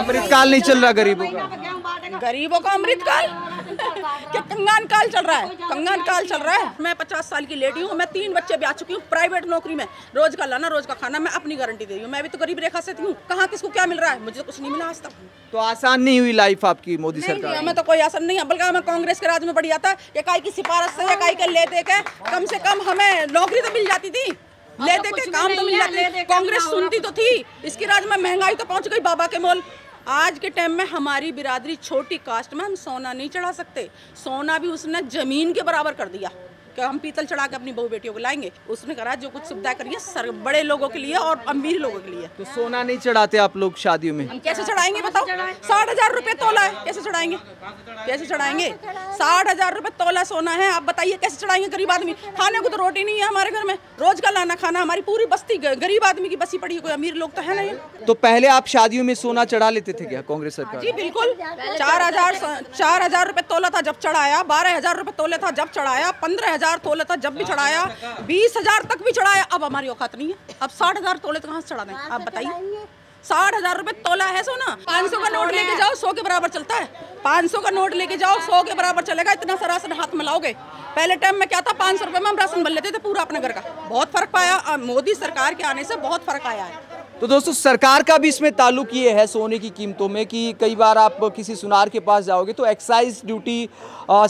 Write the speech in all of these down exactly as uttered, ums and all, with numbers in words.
अमृतकाल नहीं चल रहा गरीबों का, गरीबों का अमृतकाल क्या कंगान काल चल रहा है? कंगान काल चल रहा है। मैं पचास साल की लेडी हूँ, मैं तीन बच्चे ब्याह चुकी हूँ प्राइवेट नौकरी में, रोज का लाना रोज का खाना, मैं अपनी गारंटी दे रही हूँ। मैं भी तो गरीब रेखा से हूँ, कहाँ किसको क्या मिल रहा है? मुझे तो कुछ नहीं मिला आज तक। तो आसान नहीं हुई लाइफ आपकी मोदी सरकार? हमें तो कोई आसान नहीं है, बल्कि हमें कांग्रेस के राज में बढ़ जाता है। इकाई की सिफारिश से इकाई के ले दे के कम से कम हमें नौकरी तो मिल जाती थी, लेते के काम तो मिल जाते। कांग्रेस सुनती तो थी, इसके राज में महंगाई तो पहुँच गई बाबा के मोल। आज के टाइम में हमारी बिरादरी छोटी कास्ट में हम सोना नहीं चढ़ा सकते, सोना भी उसने जमीन के बराबर कर दिया कि हम पीतल चढ़ा के अपनी बहू बेटियों को लाएंगे। उसने करा जो कुछ सुविधा करी है सर बड़े लोगों के लिए और अमीर लोगों के लिए। तो सोना नहीं चढ़ाते आप लोग शादियों में? हम कैसे चढ़ाएंगे बताओ? साठ हजार रुपये तोला है, कैसे चढ़ाएंगे? कैसे चढ़ाएंगे? साठ हजार रुपये तोला सोना है, आप बताइए कैसे चढ़ाएंगे गरीब आदमी? खाने को तो रोटी नहीं है हमारे घर में, रोज का लाना खाना, हमारी पूरी बस्ती गरीब आदमी की बस्ती पड़ी है, कोई अमीर लोग तो है नहीं। तो पहले आप शादियों में सोना चढ़ा लेते थे क्या कांग्रेस सरकार? जी बिल्कुल, चार हजार चार हजार रुपये तोला था जब चढ़ाया, बारह हजार रुपये तोला था जब चढ़ाया, पंद्रह हजार तोले था जब भी चढ़ाया, बीस हजार तक भी चढ़ाया। अब हमारी औकात नहीं है, अब साठ हजार तोले तो कहाँ से चढ़ा दें आप बताइए? साठ हजार रुपये तोला है सोना। पाँच सौ का नोट लेके जाओ सौ के बराबर चलता है, पाँच सौ का नोट लेके जाओ सौ के बराबर चलेगा। इतना सा राशन हाथ में लाओगे? पहले टाइम में क्या था, पाँच सौ रुपये में हम राशन भर लेते थे पूरा अपने घर का। बहुत फर्क पाया मोदी सरकार के आने से, बहुत फर्क आया है। तो दोस्तों सरकार का भी इसमें ताल्लुक ये है सोने की कीमतों में कि कई बार आप किसी सुनार के पास जाओगे तो एक्साइज ड्यूटी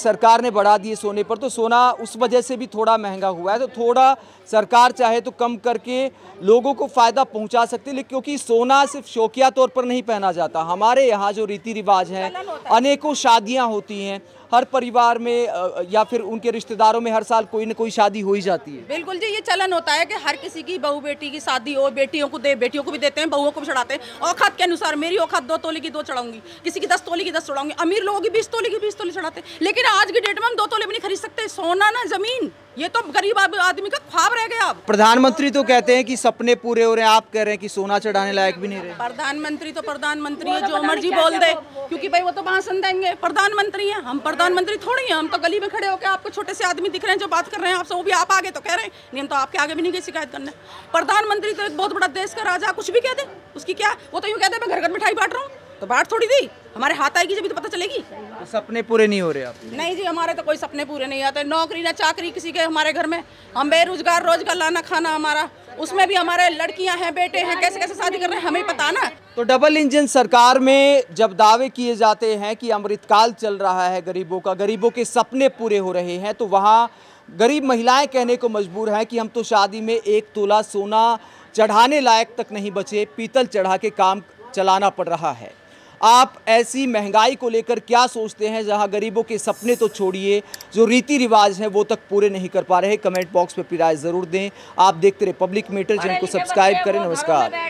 सरकार ने बढ़ा दी है सोने पर, तो सोना उस वजह से भी थोड़ा महंगा हुआ है। तो थोड़ा सरकार चाहे तो कम करके लोगों को फ़ायदा पहुंचा सकती है, क्योंकि सोना सिर्फ शौकिया तौर पर नहीं पहना जाता। हमारे यहाँ जो रीति रिवाज हैं, अनेकों शादियाँ होती हैं, हर परिवार में या फिर उनके रिश्तेदारों में हर साल कोई न कोई शादी हो ही जाती है। बिल्कुल जी, ये चलन होता है कि हर किसी की बहू बेटी की शादी हो, बेटियों को दे बेटियों को भी देते हैं, बहुओं को भी चढ़ाते हैं औकात के अनुसार। मेरी औकात दो तोले की दो चढ़ाऊंगी, किसी की दस तोले की दस चढ़ाऊंगी, अमीर लोगों की बीस तोले की बीस तोले चढ़ाते। लेकिन आज की डेट में हम दो तोले भी नहीं खरीद सकते सोना ना जमीन, ये तो गरीब आदमी का ख्वाब रह गया। आप प्रधानमंत्री तो कहते हैं कि सपने पूरे हो रहे हैं, आप कह रहे हैं कि सोना चढ़ाने लायक भी नहीं रहे। प्रधानमंत्री तो प्रधानमंत्री है, जो मर्जी बोल दे, क्योंकि भाई वो तो भाषण देंगे, प्रधानमंत्री है। हम प्रधानमंत्री थोड़ी है, हम तो गली में खड़े होकर आपको छोटे से आदमी दिख रहे हैं जो बात कर रहे हैं आपसे, वो भी आप आगे तो कह रहे हैं नहीं, हम तो आपके आगे भी नहीं गए शिकायत करने। प्रधानमंत्री तो एक बहुत बड़ा देश का राजा, कुछ भी कह दे उसकी क्या। वो तो यूँ कहते हैं मैं घर घर मिठाई बांट रहा हूँ, तो बात थोड़ी दी हमारे हाथ आएगी जब तो पता चलेगी। तो सपने पूरे नहीं हो रहे आप? नहीं जी, हमारे तो कोई सपने पूरे नहीं आते, नौकरी ना चाकरी किसी के हमारे घर में। हम बेरोजगार, रोज का लाना खाना हमारा, उसमें भी हमारे लड़कियां हैं बेटे हैं, कैसे कैसे शादी कर रहे हैं हमें पता ना। तो डबल इंजन सरकार में जब दावे किए जाते हैं कि अमृतकाल चल रहा है गरीबों का, गरीबों के सपने पूरे हो रहे हैं, तो वहाँ गरीब महिलाएं कहने को मजबूर हैं कि हम तो शादी में एक तोला सोना चढ़ाने लायक तक नहीं बचे, पीतल चढ़ा के काम चलाना पड़ रहा है। आप ऐसी महंगाई को लेकर क्या सोचते हैं, जहां गरीबों के सपने तो छोड़िए, जो रीति रिवाज हैं वो तक पूरे नहीं कर पा रहे? कमेंट बॉक्स में अपनी राय ज़रूर दें। आप देखते रहे पब्लिक मीटर, जिनको सब्सक्राइब करें। नमस्कार।